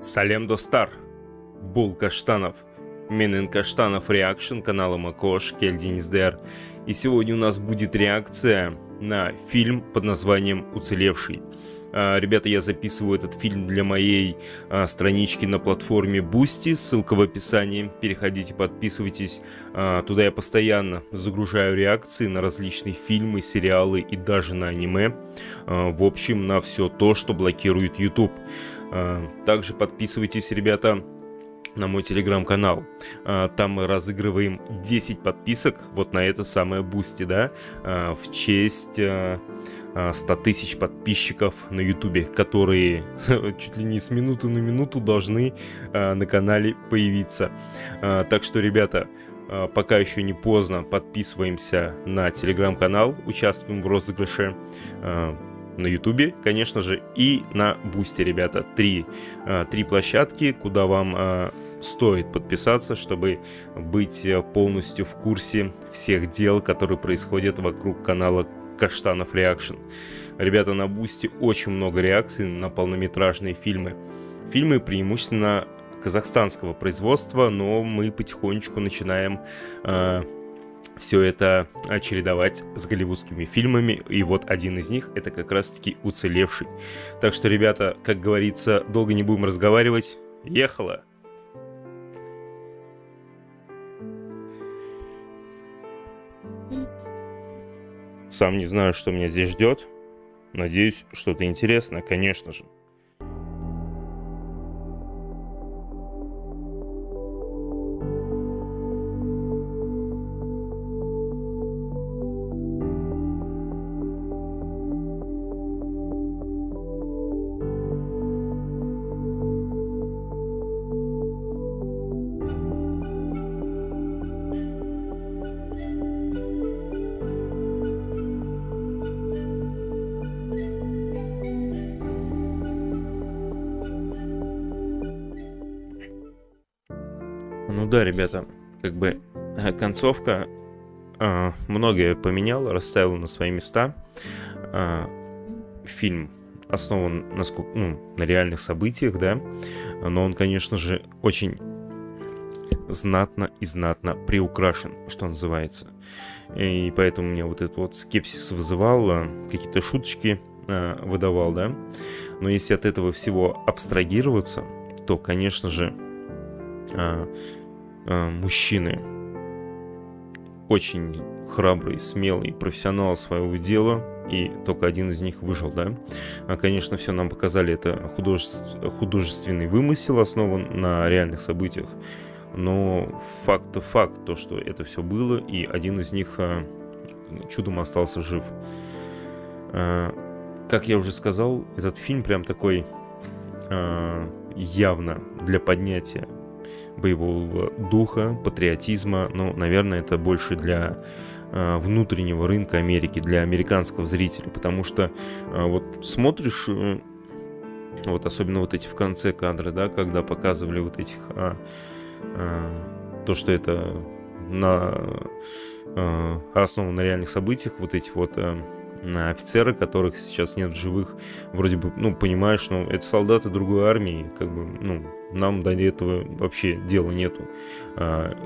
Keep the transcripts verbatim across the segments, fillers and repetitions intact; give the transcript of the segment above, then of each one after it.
Салем Достар, Бул Каштанов, Менен Каштанов реакшн канала Макош, Кельдин СДР. И сегодня у нас будет реакция на фильм под названием «Уцелевший». Ребята, я записываю этот фильм для моей а, странички на платформе Boosty, ссылка в описании, переходите, подписывайтесь, а, туда я постоянно загружаю реакции на различные фильмы, сериалы и даже на аниме, а, в общем, на все то, что блокирует YouTube. А, также подписывайтесь, ребята, на мой телеграм-канал, а, там мы разыгрываем десять подписок, вот на это самое Boosty, да, а, в честь... А... сто тысяч подписчиков на ютубе, которые чуть ли не с минуты на минуту должны а, на канале появиться. А, так что, ребята, а, пока еще не поздно, подписываемся на телеграм-канал, участвуем в розыгрыше а, на ютубе, конечно же, и на Boosty, ребята. Три, а, три площадки, куда вам а, стоит подписаться, чтобы быть полностью в курсе всех дел, которые происходят вокруг канала Каштанов реакшн. Ребята, на Boosty очень много реакций на полнометражные фильмы. Фильмы преимущественно казахстанского производства, но мы потихонечку начинаем э, все это чередовать с голливудскими фильмами. И вот один из них — это как раз таки «Уцелевший». Так что, ребята, как говорится, долго не будем разговаривать. Ехала! Сам не знаю, что меня здесь ждет. Надеюсь, что-то интересное, конечно же. Ну да, ребята, как бы концовка э, многое поменяла, расставила на свои места. Э, фильм основан на, ну, на реальных событиях, да, но он, конечно же, очень знатно и знатно приукрашен, что называется. И поэтому меня вот этот вот скепсис вызывал, какие-то шуточки э, выдавал, да. Но если от этого всего абстрагироваться, то, конечно же, А, а, мужчины очень храбрый, смелый профессионал своего дела, и только один из них выжил, да. А, конечно, все нам показали, это художеств, художественный вымысел, основан на реальных событиях, но факт-то факт, то, что это все было, и один из них а, чудом остался жив. А, как я уже сказал, этот фильм прям такой а, явно для поднятия боевого духа, патриотизма, но, наверное, это больше для э, внутреннего рынка Америки, для американского зрителя, потому что э, вот смотришь, э, вот особенно вот эти в конце кадры, да, когда показывали вот этих, а, а, то, что это на, а, основано на реальных событиях, вот эти вот а, офицеры, которых сейчас нет в живых, вроде бы, ну, понимаешь, ну, это солдаты другой армии, как бы, ну, нам до этого вообще дела нету.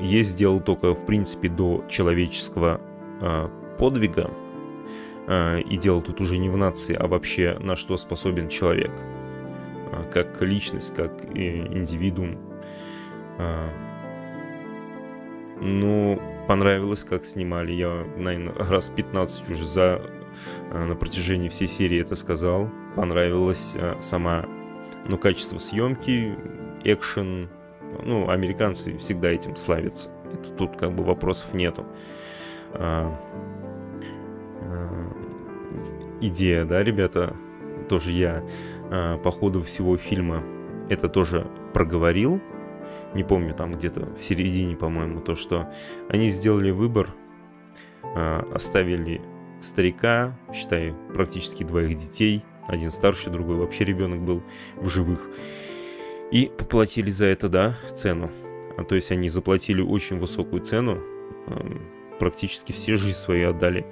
Есть дело только, в принципе, до человеческого подвига. И дело тут уже не в нации, а вообще на что способен человек. Как личность, как индивидуум. Ну, понравилось, как снимали. Я, наверное, раз пятнадцать уже за, на протяжении всей серии это сказал. Понравилась сама, ну, качество съемки, экшен, ну, американцы всегда этим славятся. Это тут как бы вопросов нету. А, а, идея, да, ребята, тоже я а, по ходу всего фильма это тоже проговорил. Не помню, там где-то в середине, по-моему, то, что они сделали выбор, а, оставили старика, считай, практически двоих детей. Один старше, другой вообще ребенок был в живых. И поплатили за это, да, цену. А то есть они заплатили очень высокую цену. Практически все жизнь свои отдали.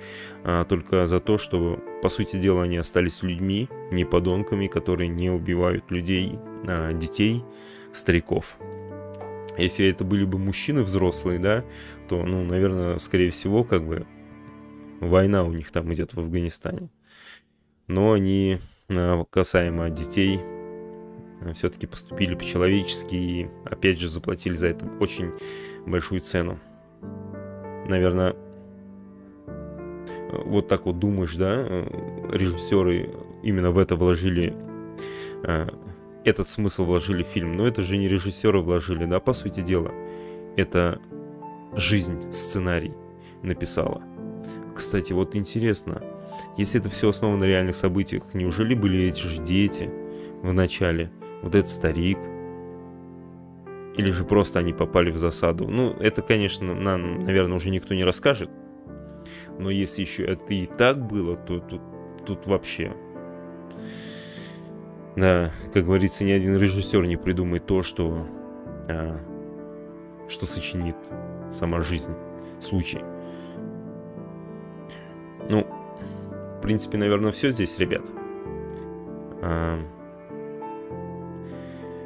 А только за то, что, по сути дела, они остались людьми, не подонками, которые не убивают людей э, детей, стариков. Если это были бы мужчины взрослые, да, то, ну, наверное, скорее всего, как бы война у них там идет в Афганистане. Но они касаемо детей все-таки поступили по-человечески и, опять же, заплатили за это очень большую цену. Наверное, вот так вот думаешь, да, режиссеры именно в это вложили, этот смысл вложили в фильм. Но это же не режиссеры вложили, да, по сути дела. Это жизнь, сценарий написала. Кстати, вот интересно, если это все основано на реальных событиях, неужели были эти же дети в начале? Вот этот старик? Или же просто они попали в засаду? Ну, это, конечно, нам, наверное, уже никто не расскажет. Но если еще это и так было, то тут, тут вообще... Да, как говорится, ни один режиссер не придумает то, что, а, что сочинит сама жизнь, случай. Ну, в принципе, наверное, все здесь, ребят. А,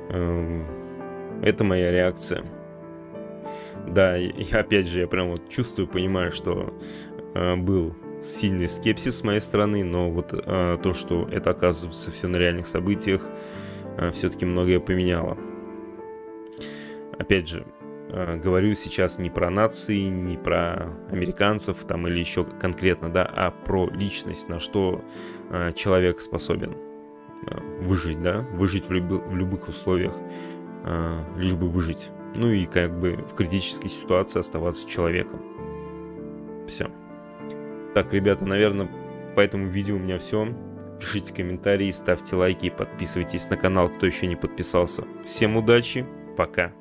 а, это моя реакция. Да, и опять же, я прям вот чувствую, понимаю, что а, был... сильный скепсис с моей стороны, но вот а, то, что это оказывается все на реальных событиях, а, все-таки многое поменяло. Опять же, а, говорю сейчас не про нации, не про американцев там или еще конкретно, да, а про личность, на что а, человек способен а, выжить, да, выжить в, люб- в любых условиях, а, лишь бы выжить. Ну и как бы в критической ситуации оставаться человеком. Все. Так, ребята, наверное, по этому видео у меня все. Пишите комментарии, ставьте лайки и подписывайтесь на канал, кто еще не подписался. Всем удачи, пока!